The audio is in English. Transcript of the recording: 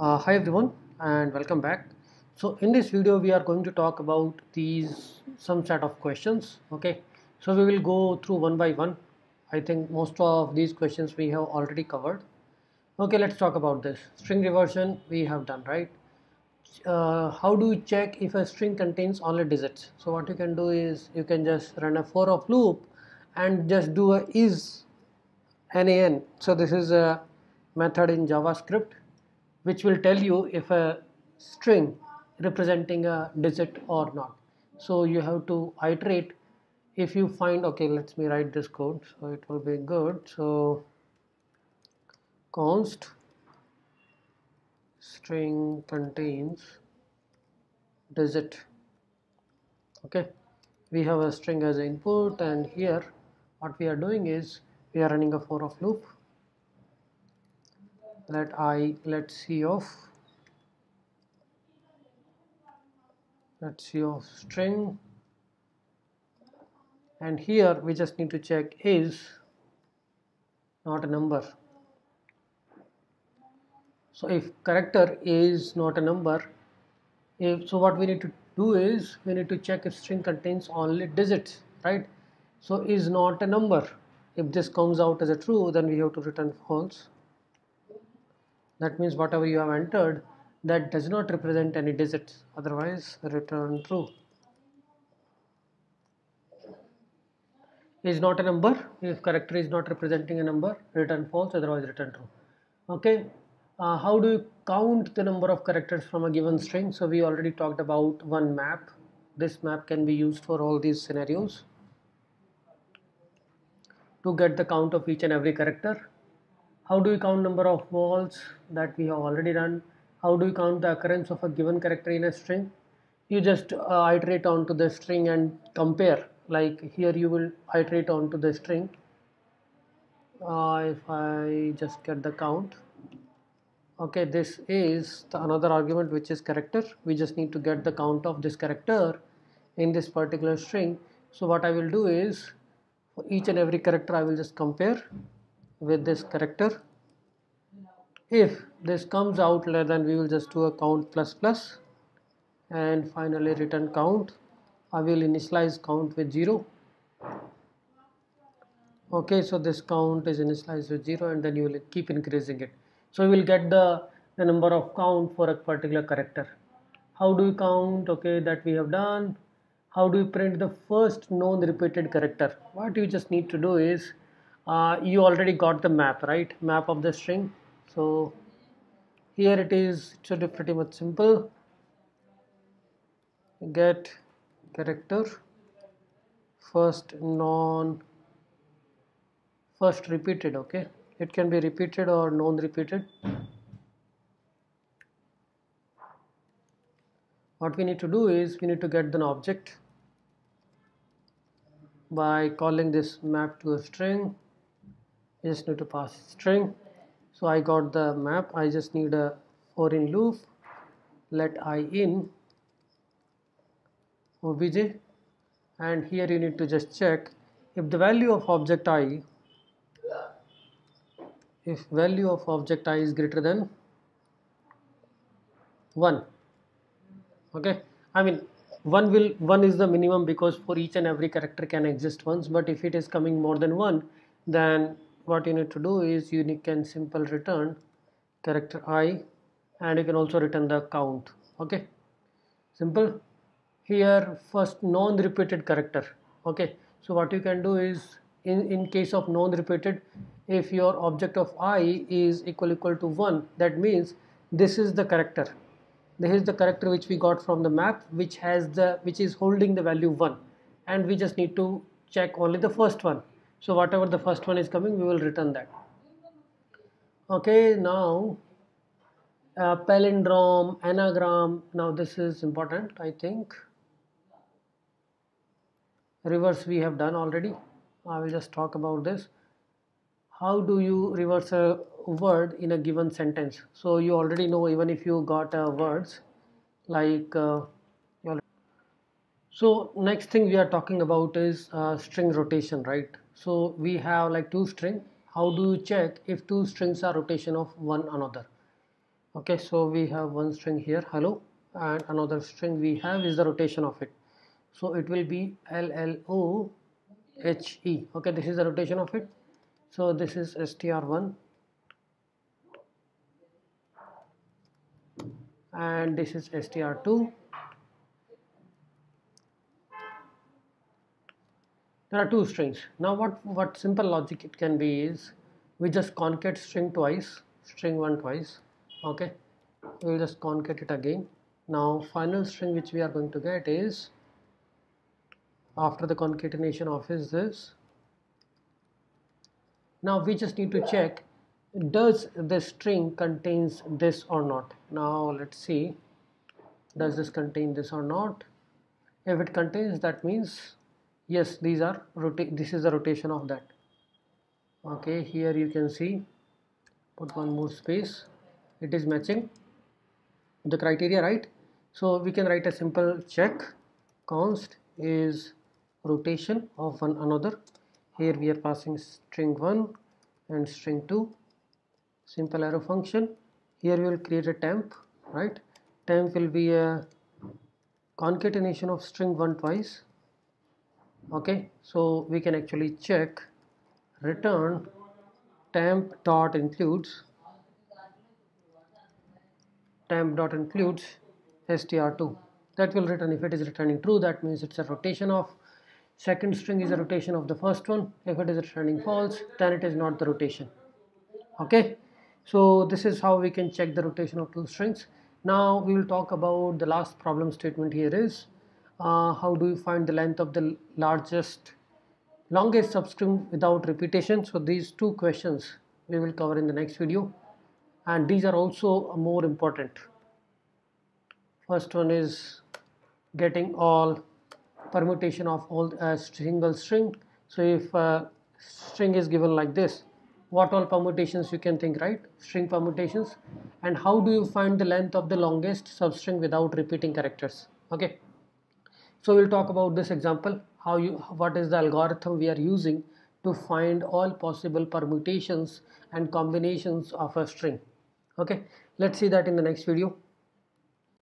Hi everyone and welcome back. So in this video we are going to talk about some set of questions. Okay, so we will go through one by one. I think most of these questions we have already covered. Okay, let's talk about this. String reversion we have done, right? How do you check if a string contains only digits? So what you can do is you can just run a for of loop and just do a is NaN. So this is a method in JavaScript which will tell you if a string representing a digit or not. So you have to iterate. If you find, okay, let me write this code so it will be good. So const string contains digit. Okay, we have a string as an input, and here what we are doing is we are running a for of loop. Let c of string, and here we just need to check is not a number. So if character is not a number, so what we need to do is we need to check if string contains only digits, right? So is not a number. If this comes out as a true, then we have to return false. That means whatever you have entered, that does not represent any digits, otherwise return true. Is not a number. If character is not representing a number, return false, otherwise return true. Okay, how do you count the number of characters from a given string? So we already talked about one map. This map can be used for all these scenarios to get the count of each and every character. How do you count number of balls? That we have already done. How do you count the occurrence of a given character in a string? You just iterate onto the string and compare. Like here you will iterate onto the string. If I just get the count. Okay, this is another argument which is character. We just need to get the count of this character in this particular string. So what I will do is for each and every character I will just compare with this character. If this comes out, then we will just do a count plus plus and finally return count. I will initialize count with 0. Okay, so this count is initialized with 0 and then you will keep increasing it. So you will get the number of count for a particular character. How do you count? Okay, that we have done. How do you print the first known repeated character? What you just need to do is you already got the map, right? Map of the string. So here it is, it should be pretty much simple. Get character first repeated. Okay, it can be repeated or non-repeated. What we need to do is we need to get an object by calling this map to a string. I just need to pass string. So I got the map. I just need a for in loop, let I in obj, and here you need to just check if the value of object I, if value of object I is greater than 1. Okay, I mean 1 is the minimum, because for each and every character can exist once, but if it is coming more than 1, then what you need to do is you can simple return character I, and you can also return the count. Okay, simple. Here first non-repeated character. Okay, so what you can do is in case of non-repeated, if your object of I is equal to 1, that means this is the character which we got from the map, which is holding the value 1, and we just need to check only the first one. So whatever the first one is coming, we will return that. Okay, now palindrome, anagram. Now this is important, I think. Reverse we have done already. I will just talk about this. How do you reverse a word in a given sentence? So you already know, even if you got words like so next thing we are talking about is string rotation, right? So we have like two strings. How do you check if two strings are rotation of one another? Okay, so we have one string here, hello, and another string we have is the rotation of it. So it will be LLOHE. Okay, this is the rotation of it. So this is str1 and this is str2. There are two strings. Now what simple logic it can be is we just concat string twice, string1 twice. Okay, we will just concat it again. Now final string which we are going to get is, after the concatenation of is this. Now we just need to check, does this string contains this or not. Now let's see, does this contain this or not. If it contains, that means yes, these are this is the rotation of that. Okay, here you can see, put one more space, it is matching the criteria, right? So we can write a simple check, const is rotation of one another. Here we are passing string 1 and string 2, simple arrow function. Here we will create a temp, right? Temp will be a concatenation of string 1 twice. Okay, so we can actually check, return temp dot includes, str2. That will return, if it is returning true, that means it's a rotation of second string is a rotation of the first one. If it is returning false, then it is not the rotation. Okay, so this is how we can check the rotation of two strings. Now we will talk about the last problem statement. Here is how do you find the length of the longest substring without repetition. So these two questions we will cover in the next video, and these are also more important. First one is getting all permutation of all single string. So if string is given like this, what all permutations you can think, right? String permutations. And how do you find the length of the longest substring without repeating characters? Okay, so we'll talk about this example, what is the algorithm we are using to find all possible permutations and combinations of a string. Okay, let's see that in the next video.